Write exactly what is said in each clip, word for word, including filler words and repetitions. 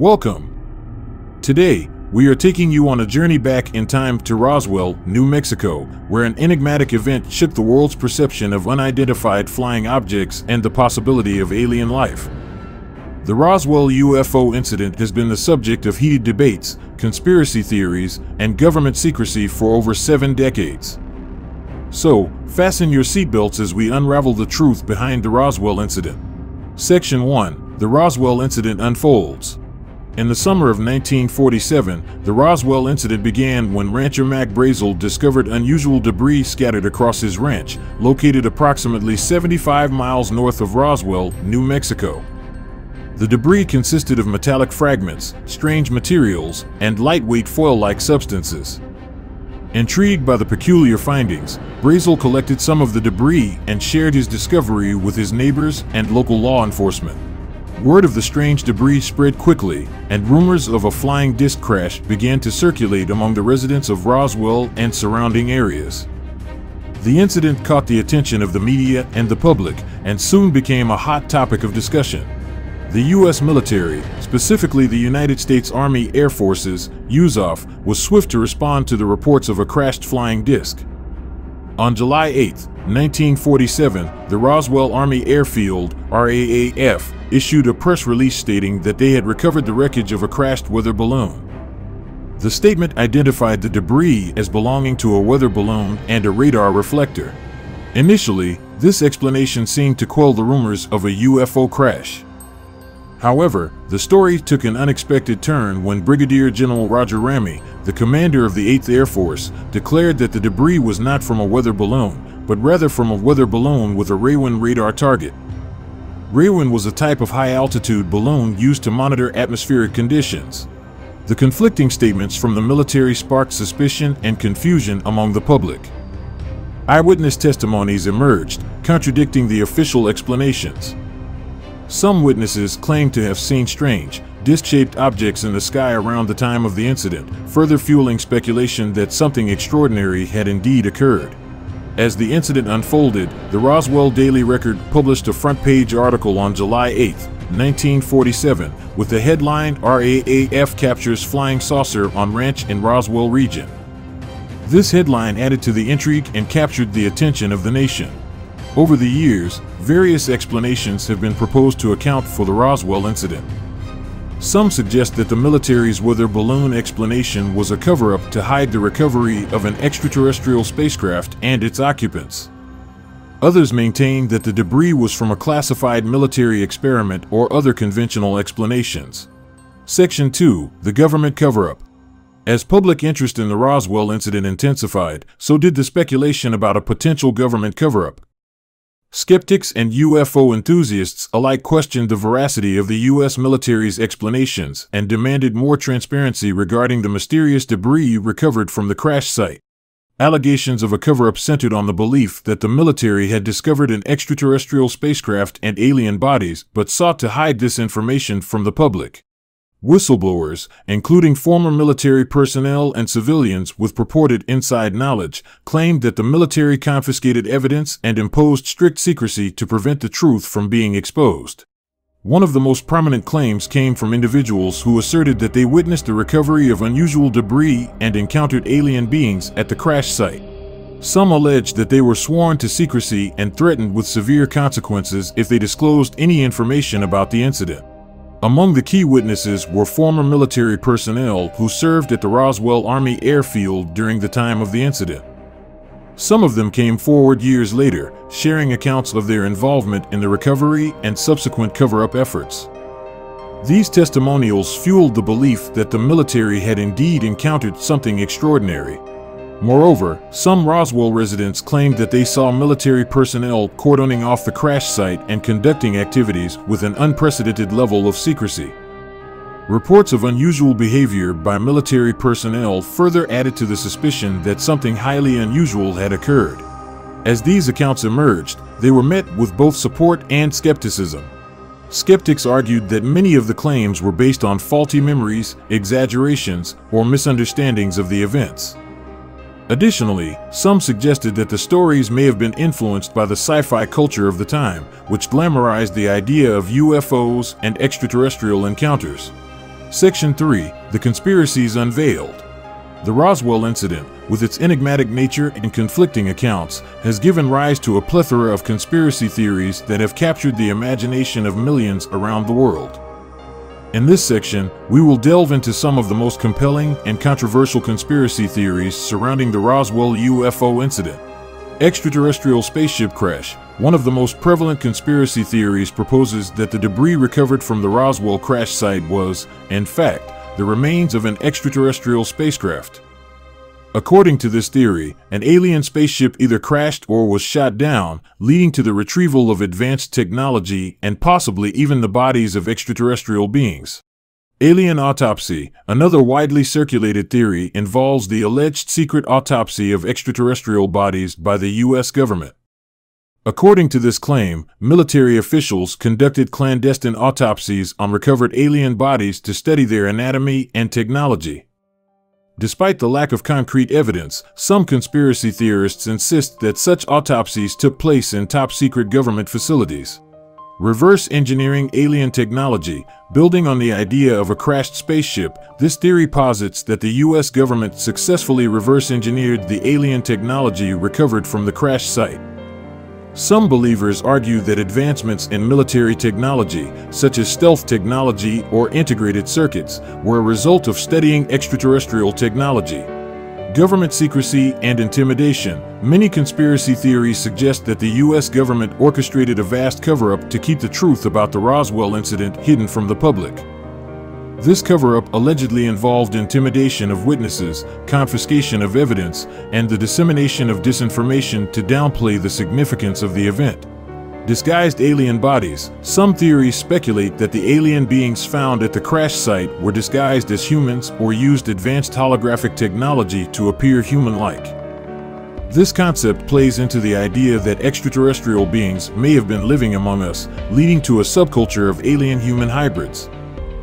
Welcome! Today, we are taking you on a journey back in time to Roswell, New Mexico, where an enigmatic event shook the world's perception of unidentified flying objects and the possibility of alien life. The Roswell U F O incident has been the subject of heated debates, conspiracy theories, and government secrecy for over seven decades. So, fasten your seatbelts as we unravel the truth behind the Roswell incident. Section one. The Roswell incident unfolds. In the summer of nineteen forty-seven, the Roswell incident began when rancher Mac Brazel discovered unusual debris scattered across his ranch, located approximately seventy-five miles north of Roswell, New Mexico. The debris consisted of metallic fragments, strange materials, and lightweight foil-like substances. Intrigued by the peculiar findings, Brazel collected some of the debris and shared his discovery with his neighbors and local law enforcement. Word of the strange debris spread quickly, and rumors of a flying disc crash began to circulate among the residents of Roswell and surrounding areas. The incident caught the attention of the media and the public, and soon became a hot topic of discussion. The U S military, specifically the United States Army Air Forces, U S A F, was swift to respond to the reports of a crashed flying disc. On July eighth, nineteen forty-seven, the Roswell Army Airfield, R A A F, issued a press release stating that they had recovered the wreckage of a crashed weather balloon. The statement identified the debris as belonging to a weather balloon and a radar reflector. Initially, this explanation seemed to quell the rumors of a U F O crash. However, the story took an unexpected turn when Brigadier General Roger Ramey, the commander of the eighth Air Force, declared that the debris was not from a weather balloon, but rather from a weather balloon with a Rawin radar target. Rawin was a type of high-altitude balloon used to monitor atmospheric conditions. The conflicting statements from the military sparked suspicion and confusion among the public. Eyewitness testimonies emerged, contradicting the official explanations. Some witnesses claimed to have seen strange, disc-shaped objects in the sky around the time of the incident, further fueling speculation that something extraordinary had indeed occurred. As the incident unfolded, the Roswell Daily Record published a front-page article on July eighth, nineteen forty-seven, with the headline, "R A A F Captures Flying Saucer on Ranch in Roswell Region." This headline added to the intrigue and captured the attention of the nation. Over the years, various explanations have been proposed to account for the Roswell incident. Some suggest that the military's weather balloon explanation was a cover-up to hide the recovery of an extraterrestrial spacecraft and its occupants. Others maintain that the debris was from a classified military experiment or other conventional explanations. Section two. The government cover-up. As public interest in the Roswell incident intensified, so did the speculation about a potential government cover-up. Skeptics and U F O enthusiasts alike questioned the veracity of the U S military's explanations and demanded more transparency regarding the mysterious debris recovered from the crash site. Allegations of a cover-up centered on the belief that the military had discovered an extraterrestrial spacecraft and alien bodies, but sought to hide this information from the public. Whistleblowers, including former military personnel and civilians with purported inside knowledge, claimed that the military confiscated evidence and imposed strict secrecy to prevent the truth from being exposed. One of the most prominent claims came from individuals who asserted that they witnessed the recovery of unusual debris and encountered alien beings at the crash site. Some alleged that they were sworn to secrecy and threatened with severe consequences if they disclosed any information about the incident. Among the key witnesses were former military personnel who served at the Roswell Army Airfield during the time of the incident. Some of them came forward years later, sharing accounts of their involvement in the recovery and subsequent cover-up efforts. These testimonials fueled the belief that the military had indeed encountered something extraordinary. Moreover, some Roswell residents claimed that they saw military personnel cordoning off the crash site and conducting activities with an unprecedented level of secrecy. Reports of unusual behavior by military personnel further added to the suspicion that something highly unusual had occurred. As these accounts emerged, they were met with both support and skepticism. Skeptics argued that many of the claims were based on faulty memories, exaggerations, or misunderstandings of the events. Additionally, some suggested that the stories may have been influenced by the sci-fi culture of the time, which glamorized the idea of U F Os and extraterrestrial encounters. Section three. The Conspiracies Unveiled. The Roswell incident, with its enigmatic nature and conflicting accounts, has given rise to a plethora of conspiracy theories that have captured the imagination of millions around the world. In this section, we will delve into some of the most compelling and controversial conspiracy theories surrounding the Roswell U F O incident. Extraterrestrial spaceship crash. One of the most prevalent conspiracy theories proposes that the debris recovered from the Roswell crash site was, in fact, the remains of an extraterrestrial spacecraft. According to this theory, an alien spaceship either crashed or was shot down, leading to the retrieval of advanced technology and possibly even the bodies of extraterrestrial beings. Alien autopsy. Another widely circulated theory involves the alleged secret autopsy of extraterrestrial bodies by the U S government. According to this claim, military officials conducted clandestine autopsies on recovered alien bodies to study their anatomy and technology. Despite the lack of concrete evidence, some conspiracy theorists insist that such autopsies took place in top-secret government facilities. Reverse engineering alien technology. Building on the idea of a crashed spaceship, this theory posits that the U S government successfully reverse-engineered the alien technology recovered from the crash site. Some believers argue that advancements in military technology, such as stealth technology or integrated circuits, were a result of studying extraterrestrial technology. Government secrecy and intimidation. Many conspiracy theories suggest that the U S government orchestrated a vast cover-up to keep the truth about the Roswell incident hidden from the public. This cover-up allegedly involved intimidation of witnesses, confiscation of evidence, and the dissemination of disinformation to downplay the significance of the event. Disguised alien bodies. Some theories speculate that the alien beings found at the crash site were disguised as humans or used advanced holographic technology to appear human-like. This concept plays into the idea that extraterrestrial beings may have been living among us, leading to a subculture of alien-human hybrids.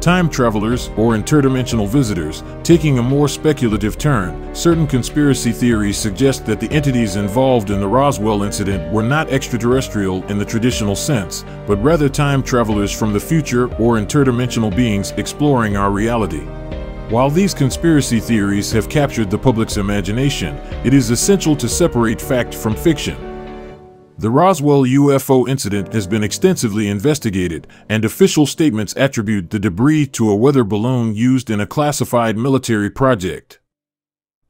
Time travelers or interdimensional visitors. Taking a more speculative turn, certain conspiracy theories suggest that the entities involved in the Roswell incident were not extraterrestrial in the traditional sense, but rather time travelers from the future or interdimensional beings exploring our reality. While these conspiracy theories have captured the public's imagination, it is essential to separate fact from fiction. The Roswell U F O incident has been extensively investigated, and official statements attribute the debris to a weather balloon used in a classified military project.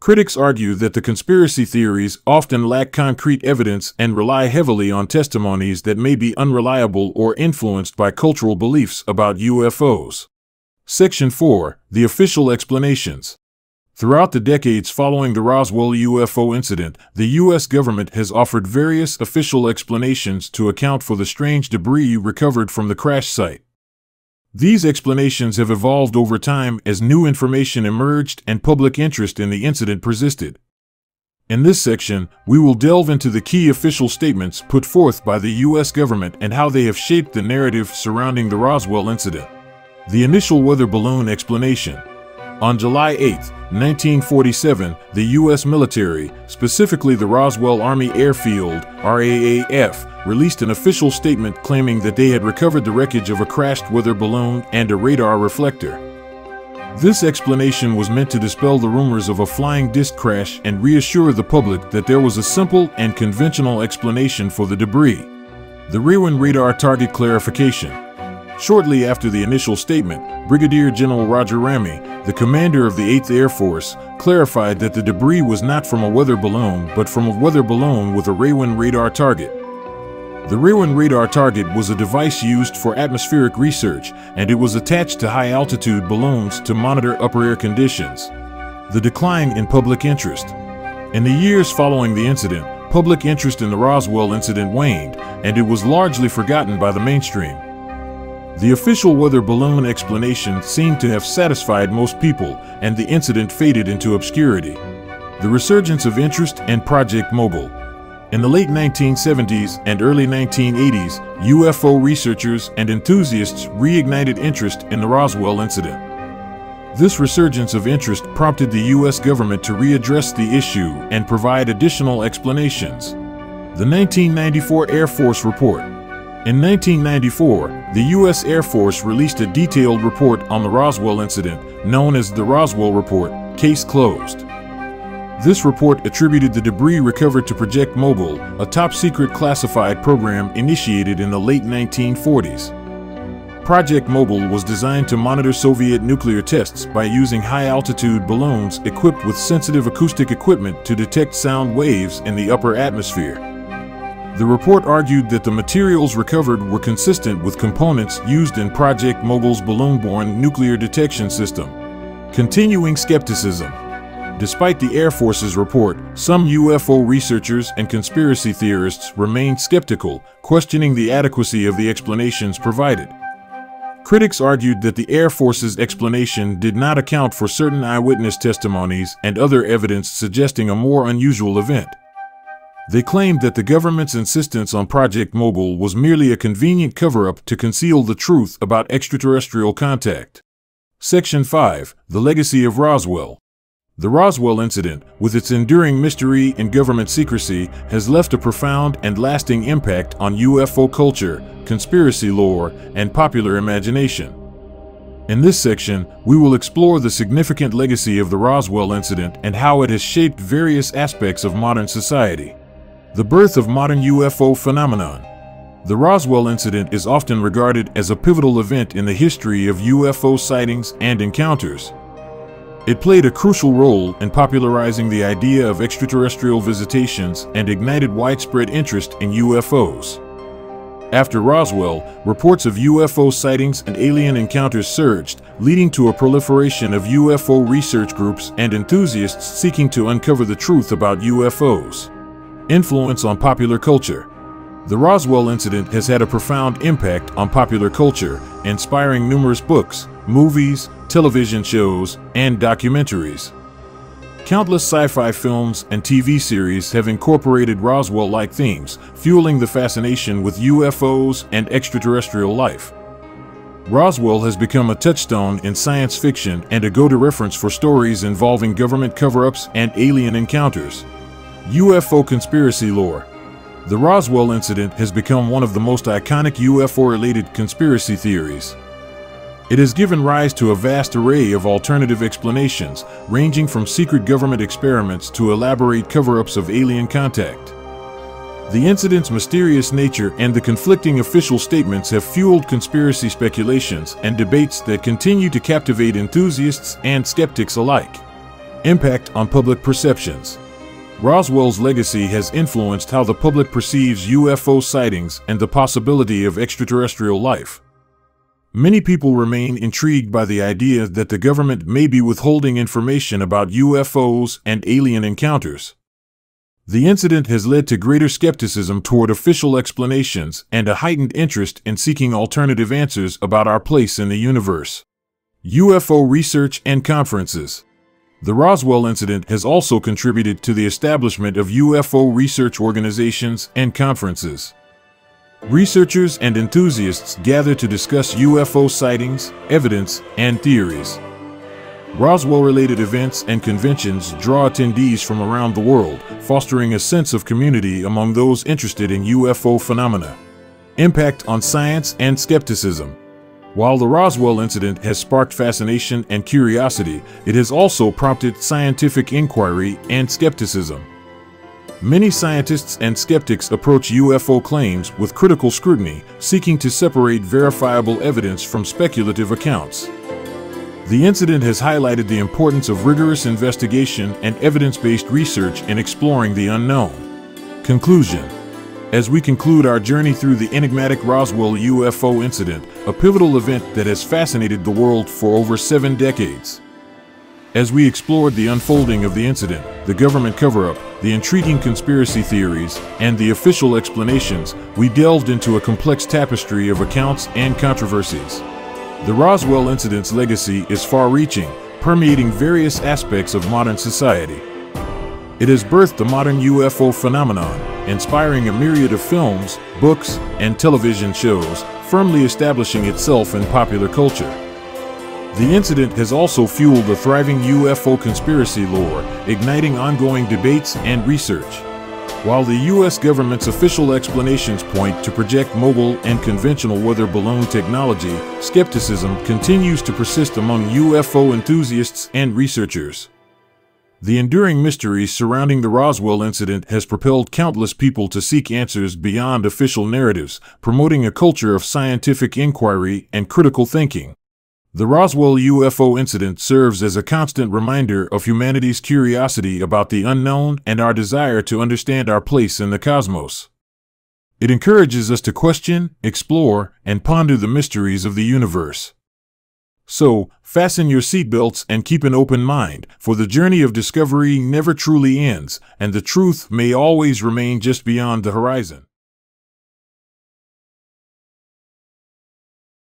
Critics argue that the conspiracy theories often lack concrete evidence and rely heavily on testimonies that may be unreliable or influenced by cultural beliefs about U F Os. Section four. The Official Explanations. Throughout the decades following the Roswell U F O incident, the U S government has offered various official explanations to account for the strange debris recovered from the crash site. These explanations have evolved over time as new information emerged and public interest in the incident persisted. In this section, we will delve into the key official statements put forth by the U S government and how they have shaped the narrative surrounding the Roswell incident. The initial weather balloon explanation. On July eighth nineteen forty-seven, the U S military, specifically the Roswell Army Airfield, R A A F, released an official statement claiming that they had recovered the wreckage of a crashed weather balloon and a radar reflector. This explanation was meant to dispel the rumors of a flying disc crash and reassure the public that there was a simple and conventional explanation for the debris. The Rawin radar target clarification. Shortly after the initial statement, Brigadier General Roger Ramey, the commander of the eighth Air Force, clarified that the debris was not from a weather balloon but from a weather balloon with a Rawin radar target. The Rawin radar target was a device used for atmospheric research, and it was attached to high-altitude balloons to monitor upper-air conditions. The decline in public interest. In the years following the incident, public interest in the Roswell incident waned, and it was largely forgotten by the mainstream. The official weather balloon explanation seemed to have satisfied most people, and the incident faded into obscurity. The resurgence of interest and Project Mogul. In the late nineteen seventies and early nineteen eighties, U F O researchers and enthusiasts reignited interest in the Roswell incident. This resurgence of interest prompted the U S government to readdress the issue and provide additional explanations. The nineteen ninety-four Air Force Report. In nineteen ninety-four, the U S Air Force released a detailed report on the Roswell incident, known as the Roswell Report, case closed. This report attributed the debris recovered to Project Mogul, a top-secret classified program initiated in the late nineteen forties. Project Mogul was designed to monitor Soviet nuclear tests by using high-altitude balloons equipped with sensitive acoustic equipment to detect sound waves in the upper atmosphere. The report argued that the materials recovered were consistent with components used in Project Mogul's balloon-borne nuclear detection system. Continuing skepticism. Despite the Air Force's report, some U F O researchers and conspiracy theorists remained skeptical, questioning the adequacy of the explanations provided. Critics argued that the Air Force's explanation did not account for certain eyewitness testimonies and other evidence suggesting a more unusual event. They claimed that the government's insistence on Project Mogul was merely a convenient cover-up to conceal the truth about extraterrestrial contact. Section five. The Legacy of Roswell. The Roswell incident, with its enduring mystery and government secrecy, has left a profound and lasting impact on U F O culture, conspiracy lore, and popular imagination. In this section, we will explore the significant legacy of the Roswell incident and how it has shaped various aspects of modern society. The birth of modern U F O phenomenon. The Roswell incident is often regarded as a pivotal event in the history of U F O sightings and encounters. It played a crucial role in popularizing the idea of extraterrestrial visitations and ignited widespread interest in U F Os. After Roswell, reports of U F O sightings and alien encounters surged, leading to a proliferation of U F O research groups and enthusiasts seeking to uncover the truth about U F Os. Influence on popular culture. The Roswell incident has had a profound impact on popular culture, inspiring numerous books, movies, television shows, and documentaries. Countless sci-fi films and T V series have incorporated Roswell-like themes, fueling the fascination with U F Os and extraterrestrial life. Roswell has become a touchstone in science fiction and a go-to reference for stories involving government cover-ups and alien encounters. U F O conspiracy lore. The Roswell incident has become one of the most iconic U F O-related conspiracy theories. It has given rise to a vast array of alternative explanations, ranging from secret government experiments to elaborate cover-ups of alien contact. The incident's mysterious nature and the conflicting official statements have fueled conspiracy speculations and debates that continue to captivate enthusiasts and skeptics alike. Impact on public perceptions. Roswell's legacy has influenced how the public perceives U F O sightings and the possibility of extraterrestrial life. Many people remain intrigued by the idea that the government may be withholding information about U F Os and alien encounters. The incident has led to greater skepticism toward official explanations and a heightened interest in seeking alternative answers about our place in the universe. U F O research and conferences. The Roswell incident has also contributed to the establishment of U F O research organizations and conferences. Researchers and enthusiasts gather to discuss U F O sightings, evidence, and theories. Roswell-related events and conventions draw attendees from around the world, fostering a sense of community among those interested in U F O phenomena. Impact on science and skepticism. While the Roswell incident has sparked fascination and curiosity, it has also prompted scientific inquiry and skepticism. Many scientists and skeptics approach U F O claims with critical scrutiny, seeking to separate verifiable evidence from speculative accounts. The incident has highlighted the importance of rigorous investigation and evidence-based research in exploring the unknown. Conclusion. As we conclude our journey through the enigmatic Roswell U F O incident, a pivotal event that has fascinated the world for over seven decades. As we explored the unfolding of the incident, the government cover-up, the intriguing conspiracy theories, and the official explanations, we delved into a complex tapestry of accounts and controversies. The Roswell incident's legacy is far-reaching, permeating various aspects of modern society. It has birthed the modern U F O phenomenon, inspiring a myriad of films, books, and television shows, firmly establishing itself in popular culture. The incident has also fueled a thriving U F O conspiracy lore, igniting ongoing debates and research. While the U S government's official explanations point to Project Mogul and conventional weather balloon technology, skepticism continues to persist among U F O enthusiasts and researchers. The enduring mystery surrounding the Roswell incident has propelled countless people to seek answers beyond official narratives, promoting a culture of scientific inquiry and critical thinking. The Roswell U F O incident serves as a constant reminder of humanity's curiosity about the unknown and our desire to understand our place in the cosmos. It encourages us to question, explore, and ponder the mysteries of the universe. So, fasten your seatbelts and keep an open mind, for the journey of discovery never truly ends, and the truth may always remain just beyond the horizon.